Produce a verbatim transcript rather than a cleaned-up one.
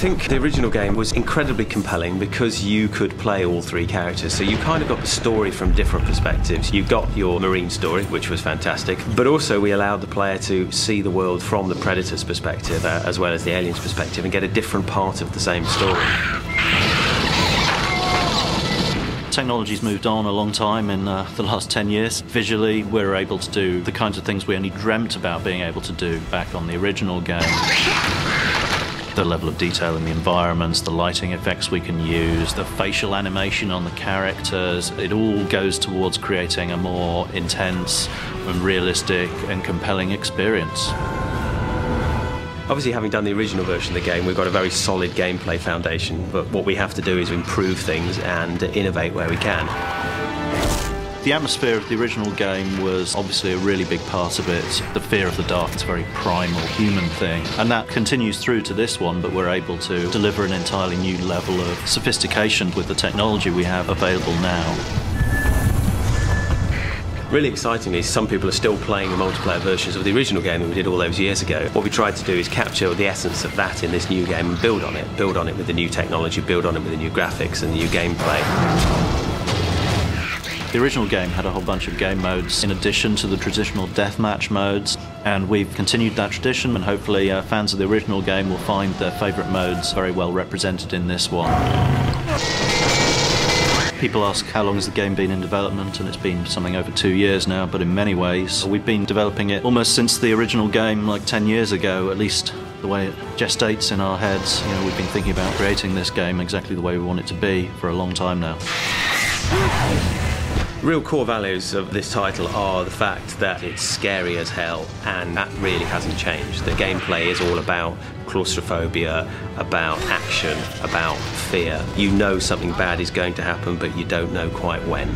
think the original game was incredibly compelling because you could play all three characters, so you kind of got the story from different perspectives. You got your marine story, which was fantastic, but also we allowed the player to see the world from the Predator's perspective uh, as well as the alien's perspective and get a different part of the same story. Technology's moved on a long time in uh, the last ten years. Visually, we're able to do the kinds of things we only dreamt about being able to do back on the original game. The level of detail in the environments, the lighting effects we can use, the facial animation on the characters, it all goes towards creating a more intense and realistic and compelling experience. Obviously, having done the original version of the game, we've got a very solid gameplay foundation, but what we have to do is improve things and innovate where we can. The atmosphere of the original game was obviously a really big part of it. The fear of the dark is a very primal human thing, and that continues through to this one, but we're able to deliver an entirely new level of sophistication with the technology we have available now. Really excitingly, some people are still playing the multiplayer versions of the original game that we did all those years ago. What we tried to do is capture the essence of that in this new game and build on it. Build on it with the new technology, build on it with the new graphics and the new gameplay. The original game had a whole bunch of game modes in addition to the traditional deathmatch modes, and we've continued that tradition, and hopefully uh, fans of the original game will find their favourite modes very well represented in this one. People ask how long has the game been in development, and it's been something over two years now, but in many ways we've been developing it almost since the original game, like ten years ago, at least the way it gestates in our heads. You know, we've been thinking about creating this game exactly the way we want it to be for a long time now. Real core values of this title are the fact that it's scary as hell, and that really hasn't changed. The gameplay is all about claustrophobia, about action, about fear. You know something bad is going to happen, but you don't know quite when.